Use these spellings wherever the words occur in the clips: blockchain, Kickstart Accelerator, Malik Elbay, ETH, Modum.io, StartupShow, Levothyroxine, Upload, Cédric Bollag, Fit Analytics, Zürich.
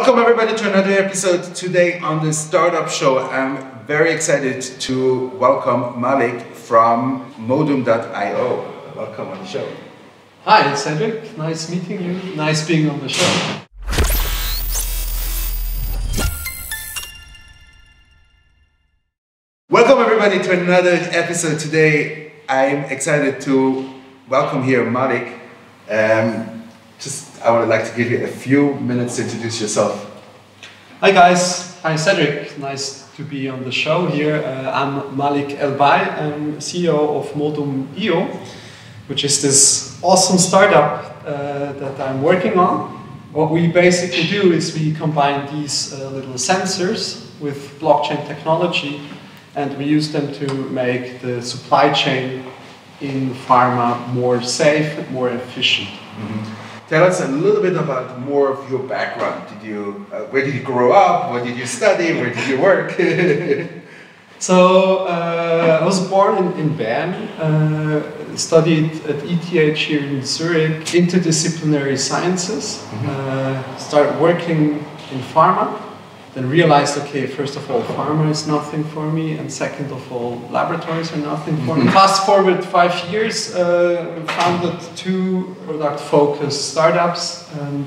Welcome everybody to another episode today on the Startup Show. I'm very excited to welcome Malik from Modum.io. Welcome on the show. Hi, it's Cedric. Nice meeting you. Nice being on the show. Welcome everybody to another episode today. I'm excited to welcome here Malik. I would like to give you a few minutes to introduce yourself. Hi guys, hi Cedric, nice to be on the show here. I'm Malik Elbay, I'm CEO of Modum.io, which is this awesome startup that I'm working on. What we basically do is we combine these little sensors with blockchain technology, and we use them to make the supply chain in pharma more safe and more efficient. Mm-hmm. Tell us a little bit about more of your background. Where did you grow up? What did you study? Where did you work? So I was born in Bern, studied at ETH here in Zurich, interdisciplinary sciences, started working in pharma, then realized, okay, first of all, pharma is nothing for me, and second of all, laboratories are nothing for me. Fast forward 5 years, founded two product-focused startups, and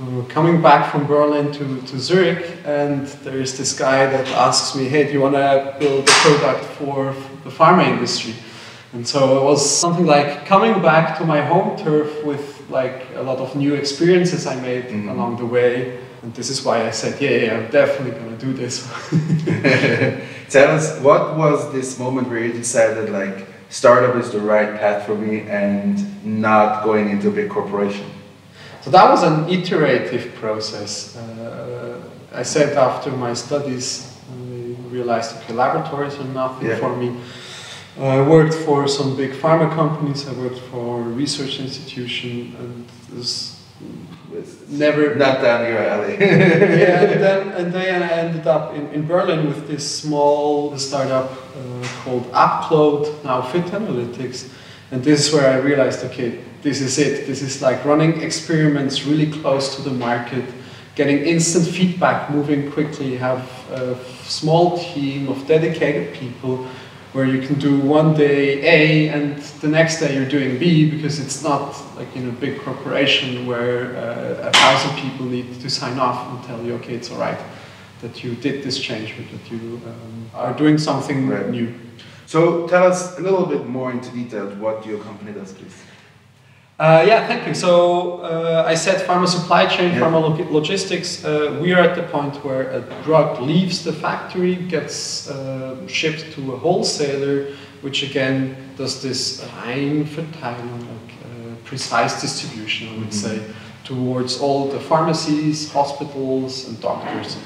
we were coming back from Berlin to Zurich, and there is this guy that asks me, hey, do you want to build a product for the pharma industry? And so it was something like coming back to my home turf with like a lot of new experiences I made along the way. And this is why I said, yeah, I'm definitely going to do this. Tell us, what was this moment where you decided, like, startup is the right path for me and not going into a big corporation? So that was an iterative process. I said after my studies, I realized, okay, laboratories are nothing for me. I worked for some big pharma companies, I worked for a research institution, and this never not down your alley. and then I ended up in Berlin with this small startup called Upload, now Fit Analytics, and this is where I realized, okay, this is it. This is like running experiments really close to the market, getting instant feedback, moving quickly, have a small team of dedicated people where you can do one day A and the next day you're doing B, because it's not like in a big corporation where 1,000 people need to sign off and tell you, okay, it's all right that you did this change, but that you are doing something new. So tell us a little bit more into detail what your company does, please. Yeah, thank you. So I said pharma supply chain, pharma logistics. We are at the point where a drug leaves the factory, gets shipped to a wholesaler, which again does this precise distribution, I would say, towards all the pharmacies, hospitals, and doctors.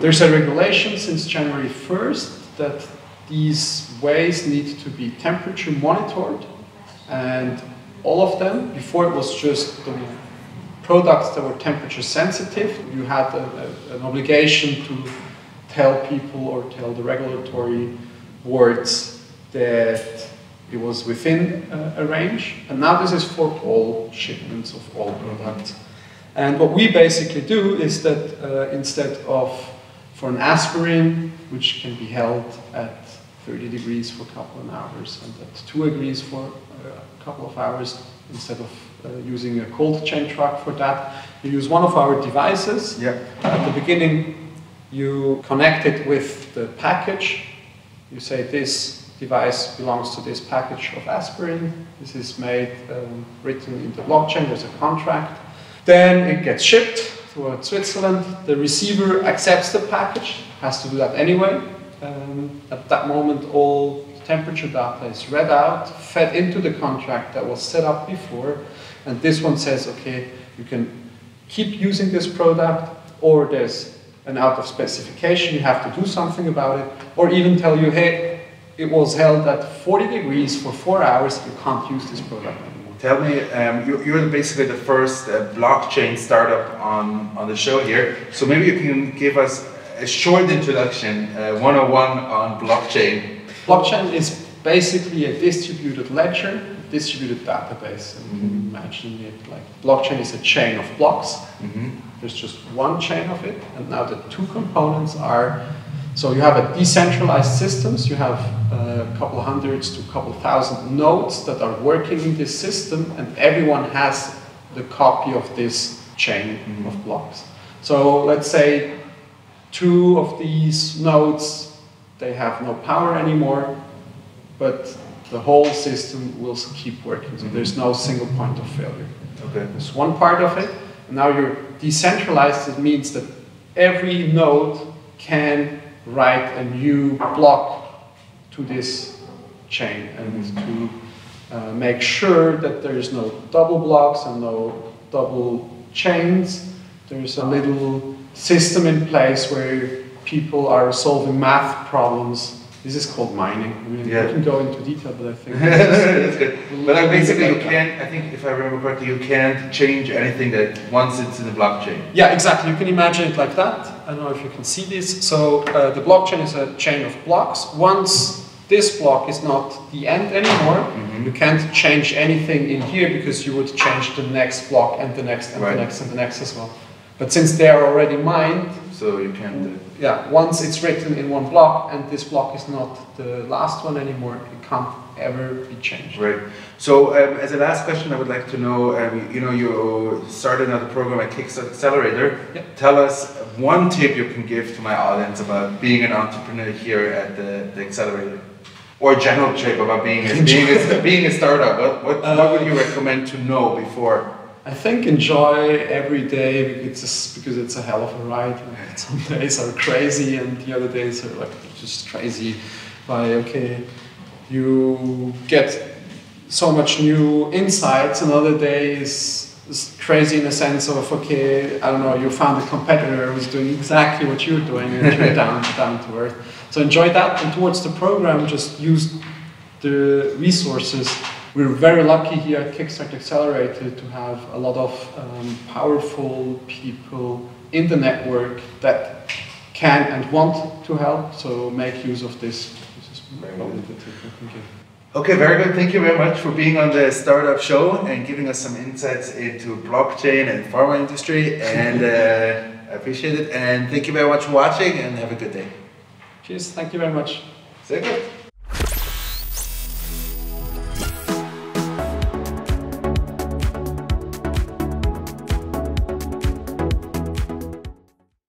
There's a regulation since January 1st that these ways need to be temperature monitored, and all of them. Before it was just the products that were temperature sensitive. You had an obligation to tell people or tell the regulatory boards that it was within a range. And now this is for all shipments of all products. And what we basically do is that instead of for an aspirin, which can be held at 30 degrees for a couple of hours and at 2 degrees for a couple of hours, instead of using a cold chain truck for that, you use one of our devices. At the beginning you connect it with the package. You say this device belongs to this package of aspirin. This is made written in the blockchain, there's a contract. Then it gets shipped toward Switzerland. The receiver accepts the package, has to do that anyway. At that moment, all temperature data is read out, fed into the contract that was set up before, and this one says, okay, you can keep using this product, or there's an out of specification, you have to do something about it, or even tell you, hey, it was held at 40 degrees for 4 hours, you can't use this product anymore. Tell me, you're basically the first blockchain startup on the show here, so maybe you can give us a short introduction, 101 on blockchain. Blockchain is basically a distributed ledger distributed database, and you imagine it like blockchain is a chain of blocks. There's just one chain of it, and now the two components are, so you have a decentralized systems, you have a couple hundreds to a couple thousand nodes that are working in this system, and everyone has the copy of this chain of blocks. So let's say two of these nodes, they have no power anymore, but the whole system will keep working. So there's no single point of failure. Okay. That's one part of it. And now you're decentralized. It means that every node can write a new block to this chain and to make sure that there is no double blocks and no double chains. There's a little system in place where people are solving math problems. This is called mining. I mean, yeah. We can go into detail, but I think that's good. But like basically, you can't. I think if I remember correctly, you can't change anything that once it's in the blockchain. Yeah, exactly. You can imagine it like that. I don't know if you can see this. So the blockchain is a chain of blocks. Once this block is not the end anymore, you can't change anything in here because you would change the next block and the next and the next and the next as well. But since they are already mined, so you can do. Yeah, once it's written in one block and this block is not the last one anymore, it can't ever be changed. Right. So as a last question, I would like to know, you know, you started another program at Kickstart Accelerator. Yep. Tell us one tip you can give to my audience about being an entrepreneur here at the Accelerator, or a general tip about being a startup. What would you recommend to know before? I think enjoy every day. It's because it's a hell of a ride. Like some days are crazy, and the other days are like just crazy. By okay, you get so much new insights. Another day is crazy in the sense of okay, I don't know. You found a competitor who's doing exactly what you're doing, and you're down to earth. So enjoy that. And towards the program, just use the resources. We're very lucky here at Kickstart Accelerator to have a lot of powerful people in the network that can and want to help, so make use of this. This is very good. Okay, very good. Thank you very much for being on the Startup Show and giving us some insights into blockchain and pharma industry, and I appreciate it. And thank you very much for watching, and have a good day. Cheers, thank you very much. Sehr gut.